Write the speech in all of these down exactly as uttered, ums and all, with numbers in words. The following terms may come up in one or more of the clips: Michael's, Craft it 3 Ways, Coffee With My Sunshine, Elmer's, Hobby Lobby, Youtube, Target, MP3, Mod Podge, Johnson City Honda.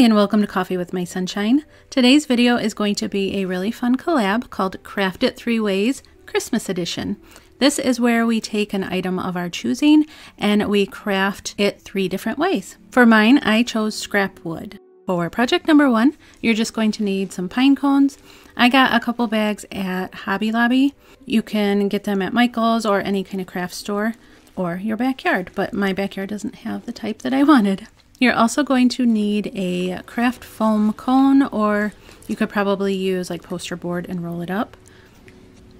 Hi and welcome to Coffee With My Sunshine. Today's video is going to be a really fun collab called Craft It three Ways Christmas Edition. This is where we take an item of our choosing and we craft it three different ways. For mine, I chose scrap wood. For project number one, you're just going to need some pine cones. I got a couple bags at Hobby Lobby. You can get them at Michael's or any kind of craft store or your backyard, but my backyard doesn't have the type that I wanted. You're also going to need a craft foam cone, or you could probably use like poster board and roll it up.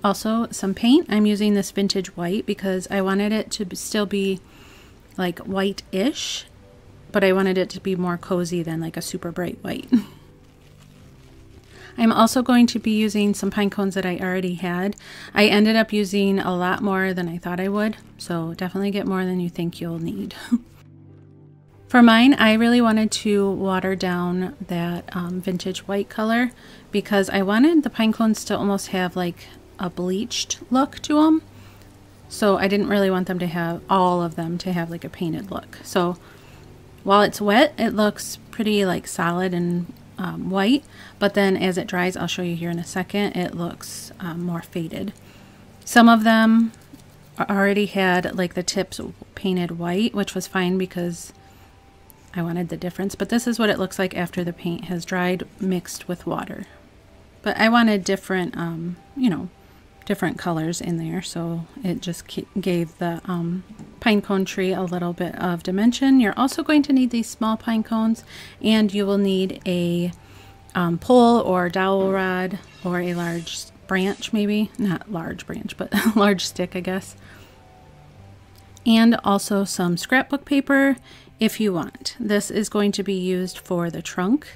Also some paint. I'm using this vintage white because I wanted it to still be like white-ish, but I wanted it to be more cozy than like a super bright white. I'm also going to be using some pine cones that I already had. I ended up using a lot more than I thought I would, so definitely get more than you think you'll need. For mine, I really wanted to water down that um, vintage white color because I wanted the pine cones to almost have like a bleached look to them. So I didn't really want them to have, all of them to have like a painted look. So while it's wet, it looks pretty like solid and um, white, but then as it dries, I'll show you here in a second, it looks um, more faded. Some of them already had like the tips painted white, which was fine because I wanted the difference, but this is what it looks like after the paint has dried mixed with water. But I wanted different, um, you know, different colors in there, so it just gave the um, pine cone tree a little bit of dimension. You're also going to need these small pine cones, and you will need a um, pole or dowel rod or a large branch, maybe. Not large branch, but a large stick, I guess. And also some scrapbook paper if you want. This is going to be used for the trunk,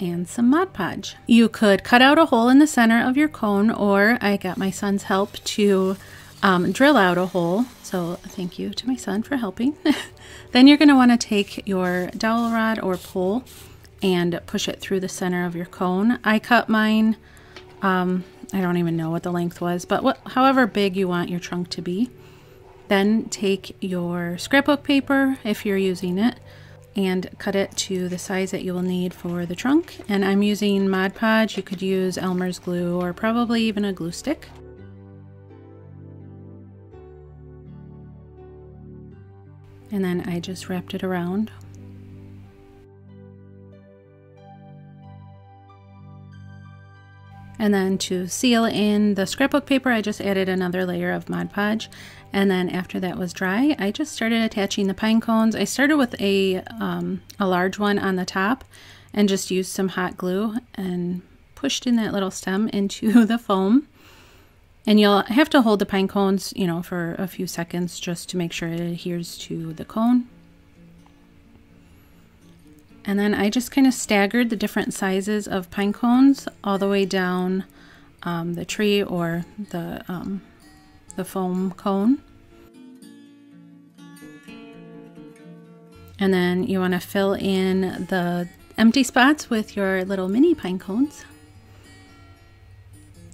and some Mod Podge. You could cut out a hole in the center of your cone, or I got my son's help to um, drill out a hole, so thank you to my son for helping. Then you're going to want to take your dowel rod or pole and push it through the center of your cone. I cut mine, um, I don't even know what the length was, but what, however big you want your trunk to be. Then take your scrapbook paper, if you're using it, and cut it to the size that you will need for the trunk. And I'm using Mod Podge. You could use Elmer's glue or probably even a glue stick. And then I just wrapped it around. And then to seal in the scrapbook paper, I just added another layer of Mod Podge. And then after that was dry, I just started attaching the pine cones. I started with a, um, a large one on the top and just used some hot glue and pushed in that little stem into the foam. And you'll have to hold the pine cones, you know, for a few seconds just to make sure it adheres to the cone. And then I just kind of staggered the different sizes of pine cones all the way down um, the tree or the, um, the foam cone. And then you want to fill in the empty spots with your little mini pine cones.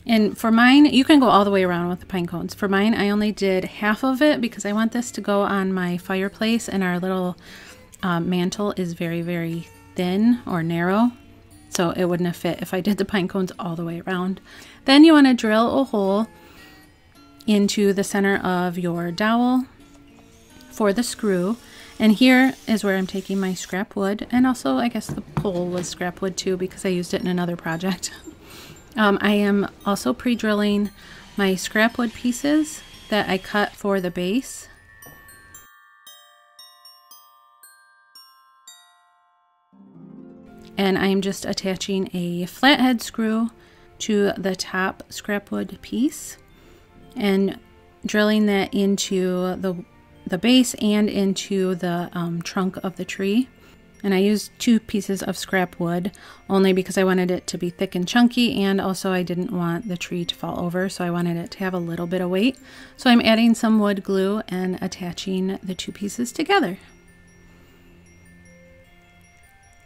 And for mine, you can go all the way around with the pine cones. For mine, I only did half of it because I want this to go on my fireplace, and our little Um, mantle is very very thin or narrow, so it wouldn't have fit if I did the pine cones all the way around. Then you want to drill a hole into the center of your dowel for the screw, and here is where I'm taking my scrap wood, and also I guess the pole was scrap wood too because I used it in another project. um, I am also pre-drilling my scrap wood pieces that I cut for the base. And I'm just attaching a flathead screw to the top scrap wood piece and drilling that into the, the base and into the um, trunk of the tree. And I used two pieces of scrap wood only because I wanted it to be thick and chunky, and also I didn't want the tree to fall over, so I wanted it to have a little bit of weight. So I'm adding some wood glue and attaching the two pieces together.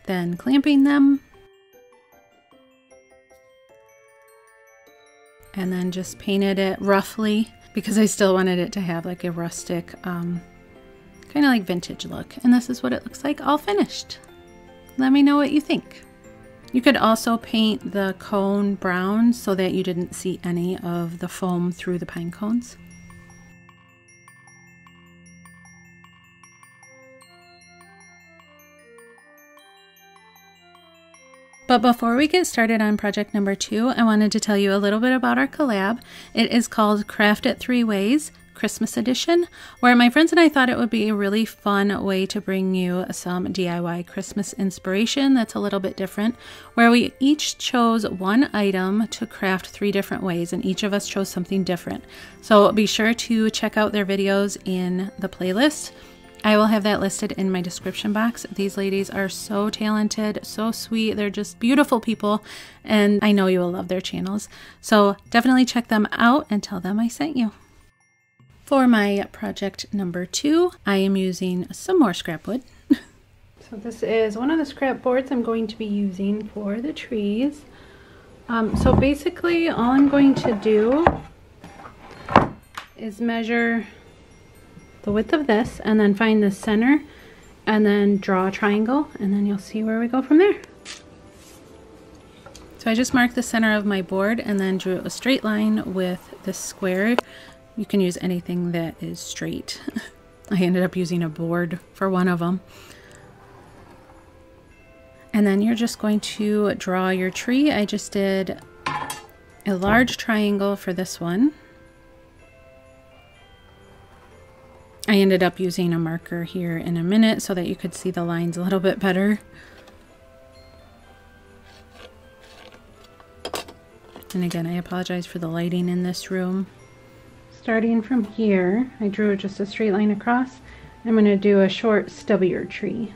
Then clamping them, and then just painted it roughly because I still wanted it to have like a rustic um, kind of like vintage look, and this is what it looks like all finished. let me know what you think. You could also paint the cone brown so that you didn't see any of the foam through the pine cones. But before we get started on project number two, I wanted to tell you a little bit about our collab. It is called Craft It three Ways, Christmas edition, where my friends and I thought it would be a really fun way to bring you some D I Y Christmas inspiration that's a little bit different, where we each chose one item to craft three different ways, and each of us chose something different. So be sure to check out their videos in the playlist. I will have that listed in my description box. These ladies are so talented, so sweet. They're just beautiful people, and I know you will love their channels. So definitely check them out and tell them I sent you. For my project number two, I am using some more scrap wood. So this is one of the scrap boards I'm going to be using for the trees. Um, so basically all I'm going to do is measure the width of this and then find the center and then draw a triangle, and then you'll see where we go from there. So I just marked the center of my board and then drew a straight line with this square. You can use anything that is straight. I ended up using a board for one of them. And then you're just going to draw your tree. I just did a large triangle for this one. I ended up using a marker here in a minute so that you could see the lines a little bit better. And again, I apologize for the lighting in this room. Starting from here, I drew just a straight line across. I'm going to do a short, stubbier tree.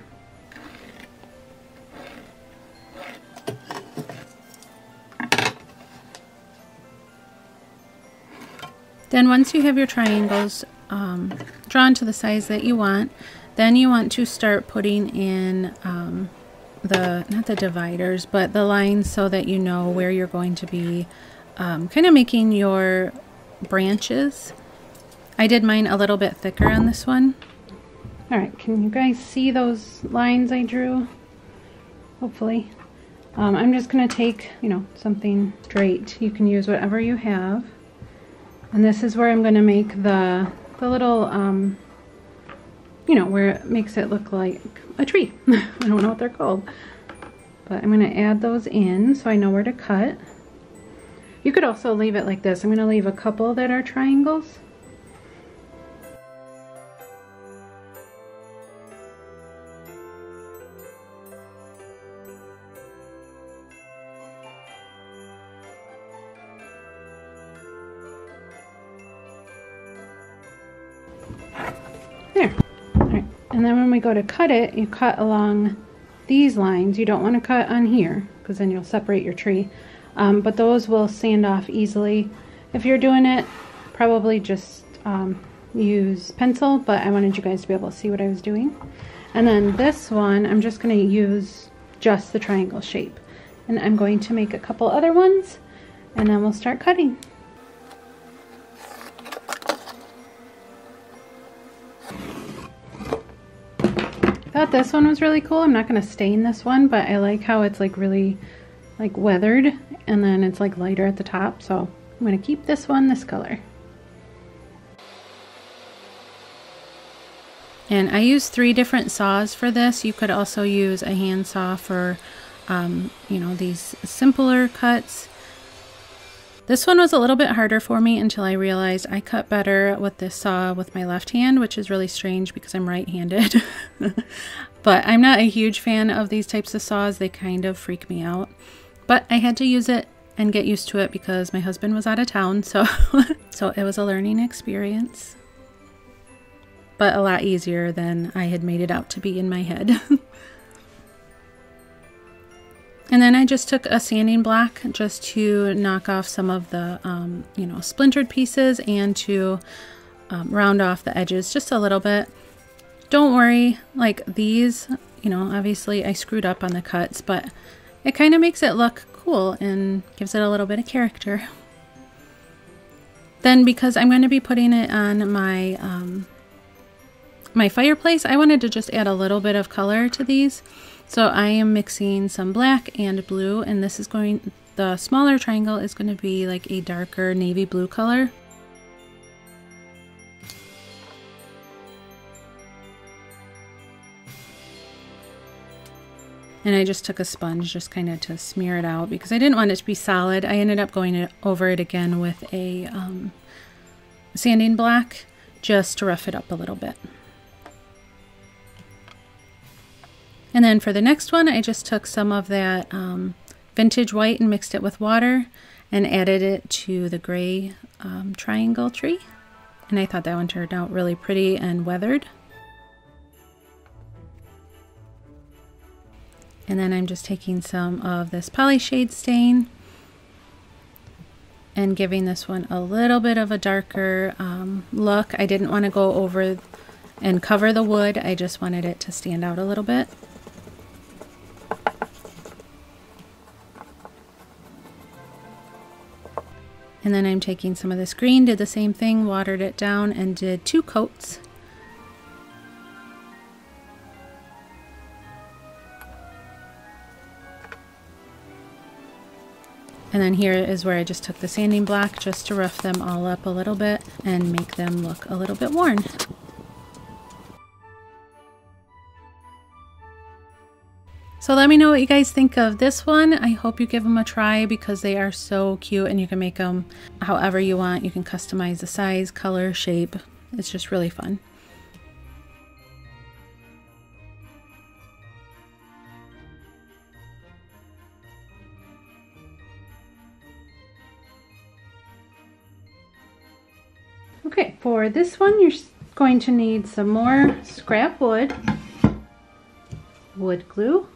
Then once you have your triangles Um, drawn to the size that you want, then you want to start putting in um, the, not the dividers, but the lines so that you know where you're going to be um, kind of making your branches. I did mine a little bit thicker on this one. All right, can you guys see those lines I drew? Hopefully. Um, I'm just going to take, you know, something straight. You can use whatever you have. And this is where I'm going to make the The little, um, you know, where it makes it look like a tree. I don't know what they're called. But I'm going to add those in so I know where to cut. You could also leave it like this. I'm going to leave a couple that are triangles. And then when we go to cut it, you cut along these lines. You don't want to cut on here because then you'll separate your tree. Um, but those will sand off easily. If you're doing it, probably just um, use pencil, but I wanted you guys to be able to see what I was doing. And then this one, I'm just going to use just the triangle shape. And I'm going to make a couple other ones, and then we'll start cutting. I thought this one was really cool. I'm not going to stain this one, but I like how it's like really like weathered, and then it's like lighter at the top, so I'm going to keep this one this color. And I used three different saws for this. You could also use a hand saw for um, you know, these simpler cuts. This one was a little bit harder for me until I realized I cut better with this saw with my left hand, which is really strange because I'm right-handed. But I'm not a huge fan of these types of saws. They kind of freak me out. But I had to use it and get used to it because my husband was out of town, so, so it was a learning experience. But a lot easier than I had made it out to be in my head. And then I just took a sanding block just to knock off some of the, um, you know, splintered pieces and to um, round off the edges just a little bit. Don't worry, like these, you know, obviously I screwed up on the cuts, but it kind of makes it look cool and gives it a little bit of character. Then because I'm going to be putting it on my, um, my fireplace, I wanted to just add a little bit of color to these. So I am mixing some black and blue, and this is going, the smaller triangle is going to be like a darker navy blue color. And I just took a sponge just kind of to smear it out because I didn't want it to be solid. I ended up going over it again with a um, sanding block just to rough it up a little bit. And then for the next one, I just took some of that um, vintage white and mixed it with water and added it to the gray um, triangle tree. And I thought that one turned out really pretty and weathered. And then I'm just taking some of this poly shade stain and giving this one a little bit of a darker um, look. I didn't want to go over and cover the wood. I just wanted it to stand out a little bit. And then I'm taking some of this green, did the same thing, watered it down, and did two coats. And then here is where I just took the sanding block just to rough them all up a little bit and make them look a little bit worn. So let me know what you guys think of this one. I hope you give them a try because they are so cute and you can make them however you want. You can customize the size, color, shape. It's just really fun. Okay, for this one, you're going to need some more scrap wood, wood glue,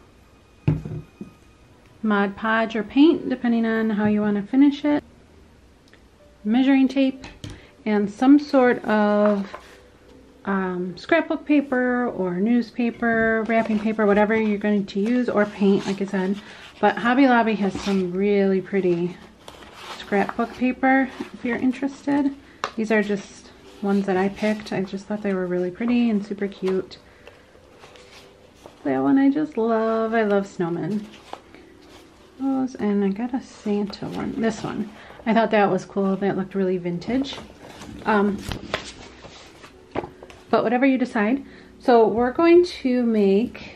Mod Podge or paint, depending on how you want to finish it, measuring tape, and some sort of um, scrapbook paper or newspaper, wrapping paper, whatever you're going to use, or paint, like I said. But Hobby Lobby has some really pretty scrapbook paper if you're interested. These are just ones that I picked. I just thought they were really pretty and super cute. That one I just love. I love snowmen. Those, and I got a Santa one. This one. I thought that was cool. That looked really vintage. Um, but whatever you decide. So we're going to make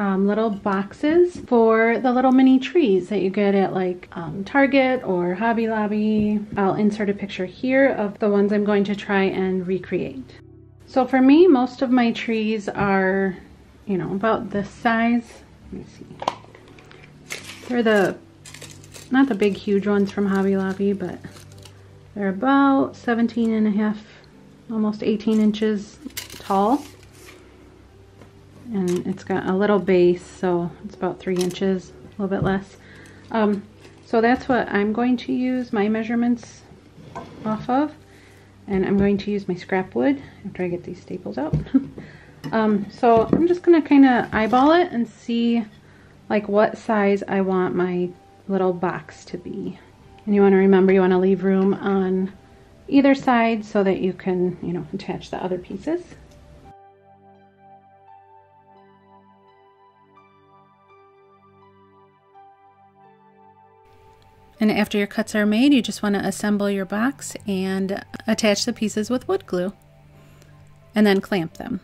um, little boxes for the little mini trees that you get at like um, Target or Hobby Lobby. I'll insert a picture here of the ones I'm going to try and recreate. So for me, most of my trees are, you know, about this size. Let me see. They're the, not the big huge ones from Hobby Lobby, but they're about seventeen and a half, almost eighteen inches tall. And it's got a little base, so it's about three inches, a little bit less. Um, so that's what I'm going to use my measurements off of. And I'm going to use my scrap wood after I get these staples out. um, so I'm just gonna kinda eyeball it and see like what size I want my little box to be. And you want to remember you want to leave room on either side so that you can, you know, attach the other pieces. And after your cuts are made, you just want to assemble your box and attach the pieces with wood glue and then clamp them.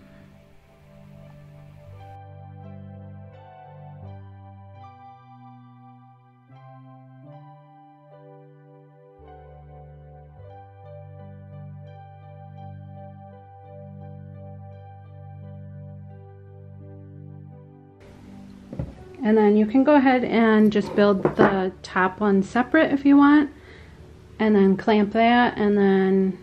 And then you can go ahead and just build the top one separate if you want, and then clamp that, and then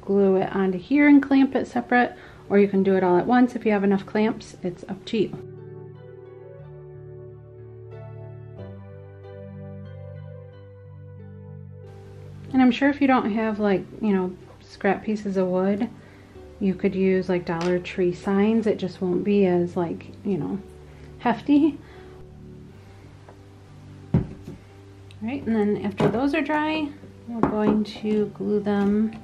glue it onto here and clamp it separate, or you can do it all at once if you have enough clamps. It's up to you. And I'm sure if you don't have, like, you know, scrap pieces of wood, you could use like Dollar Tree signs. It just won't be as, like, you know, hefty. All right, and then after those are dry, we're going to glue them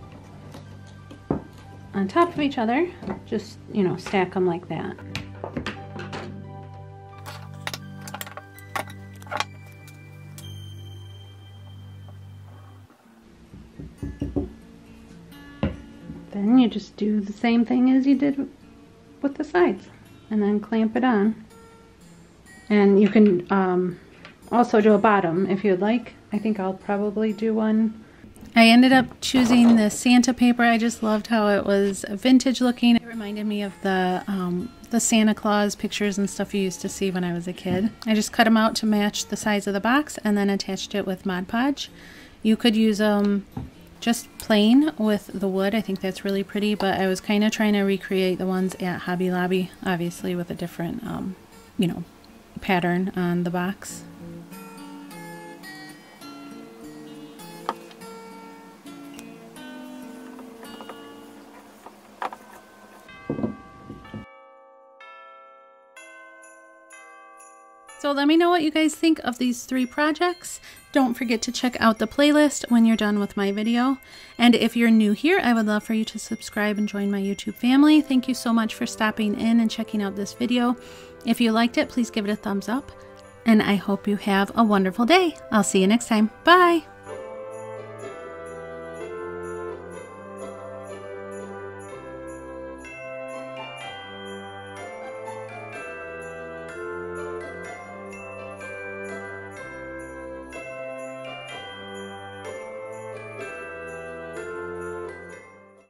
on top of each other. Just, you know, stack them like that. Then you just do the same thing as you did with the sides and then clamp it on. And you can um, also do a bottom if you'd like. I think I'll probably do one. I ended up choosing the Santa paper. I just loved how it was vintage looking. It reminded me of the um, the Santa Claus pictures and stuff you used to see when I was a kid. I just cut them out to match the size of the box and then attached it with Mod Podge. You could use them um, just plain with the wood. I think that's really pretty, but I was kind of trying to recreate the ones at Hobby Lobby, obviously with a different, um, you know, pattern on the box. So let me know what you guys think of these three projects. Don't forget to check out the playlist when you're done with my video. And if you're new here, I would love for you to subscribe and join my YouTube family. Thank you so much for stopping in and checking out this video. If you liked it, please give it a thumbs up. And I hope you have a wonderful day. I'll see you next time. Bye!